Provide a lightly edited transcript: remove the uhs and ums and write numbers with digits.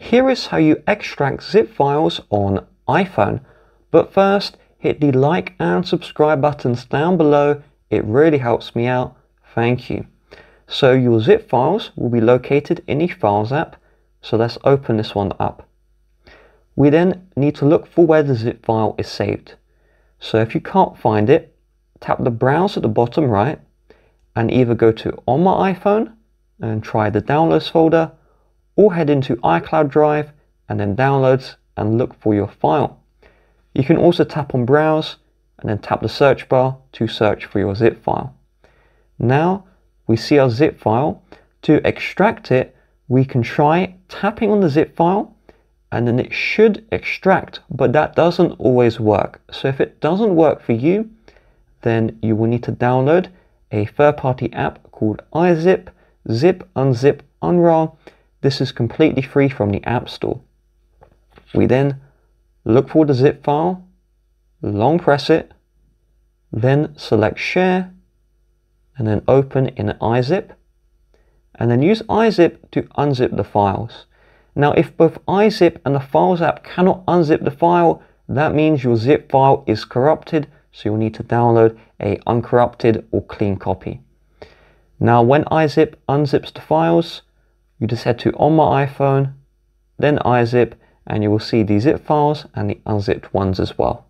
Here is how you extract zip files on iPhone. But first, hit the like and subscribe buttons down below. It really helps me out. Thank you. So your zip files will be located in the Files app. So let's open this one up. We then need to look for where the zip file is saved. So if you can't find it, tap the browse at the bottom right and either go to On My iPhone and try the Downloads folder, or head into iCloud Drive and then Downloads and look for your file. You can also tap on Browse and then tap the search bar to search for your zip file. Now we see our zip file. To extract it, we can try tapping on the zip file and then it should extract, but that doesn't always work. So if it doesn't work for you, then you will need to download a third-party app called iZip, Zip, Unzip, Unroll. This is completely free from the App Store. We then look for the zip file, long press it, then select Share, and then open in iZip, and then use iZip to unzip the files. Now, if both iZip and the Files app cannot unzip the file, that means your zip file is corrupted, so you'll need to download an uncorrupted or clean copy. Now, when iZip unzips the files, you just head to On My iPhone, then iZip, and you will see the zip files and the unzipped ones as well.